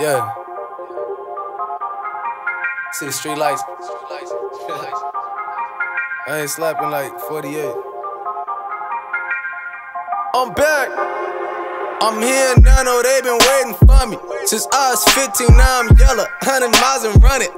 Yeah. See the street lights. I ain't slapping like 48. I'm back. I'm here now, no, they been waiting for me. Since I was 15, now I'm yellow. 100 miles and running.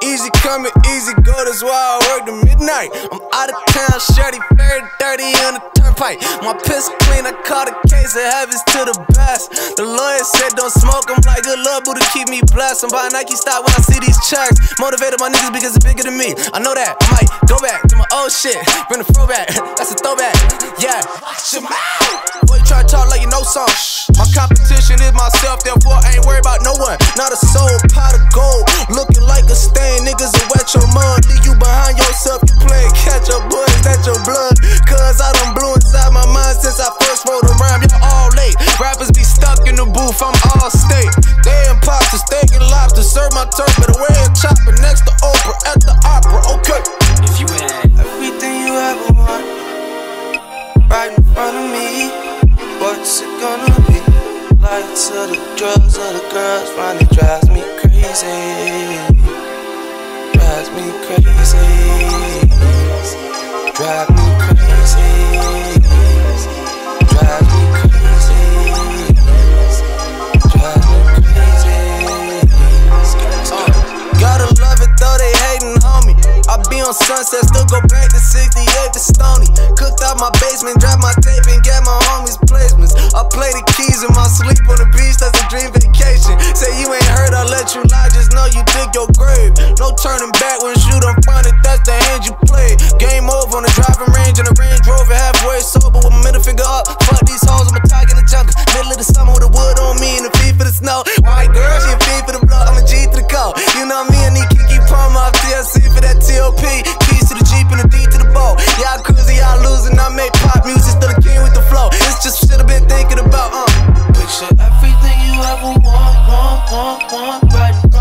Easy coming, easy go. That's why I work to midnight. I'm out of town, shirty, very dirty on the turnpike. My pistol clean, I caught a case of heavens to the best. The lawyer said don't smoke. I'm like, good luck, boo, to keep me blessed. I'm buying Nike stock when I see these checks. Motivated my niggas because it's bigger than me. I know that. I might go back to my old shit. Bring the throwback. That's a throwback. Yeah. Watch your mouth. Boy, you try to talk like you know something. My competition is myself, therefore I ain't worried about no one. Not a soul, pot of gold, looking like a stain. Niggas will wet your mud, leave you behind yourself. You playing catch up, boy, that's your blood. Cause I done blew inside my mind since I first wrote a rhyme. Y'all all late, rappers be stuck in the booth, I'm all state. They imposters, steak and lobster, serve my turf, but away and chopper next to Oprah at the opera, okay. If you had everything you ever want, right in front of me, what's it gonna be? Lights of the drugs of the girls finally drives me crazy. Drives me crazy. Drives me crazy. Drives me crazy. Drives me crazy. Gotta love it though they hatin' on me. I be on Sunset, still go back to 68 to Stony. Cooked out my basement, dropped my tape and got my homies placements. I play the keys in my sleep on the beach, that's a dream vacation. Say you ain't heard, I let you lie, just know you dig your grave. No turning back when you done find it, that's the hand you play. Game over on the driving range and the Range Rover halfway sober with my middle finger up. Fuck these hoes, I'm a tiger in the jungle. Middle of the summer with the wood on me and a feed for the snow. White girl, she a feed for the blood, I'm a G to the cold. You know me, I need Kiki Palmer off TLC for that TLC. Keys to the Jeep and the D to the boat. Y'all cruising, y'all losing. I make pop music, still the king with the flow. It's just shit I've been thinking about. Picture everything you ever want, right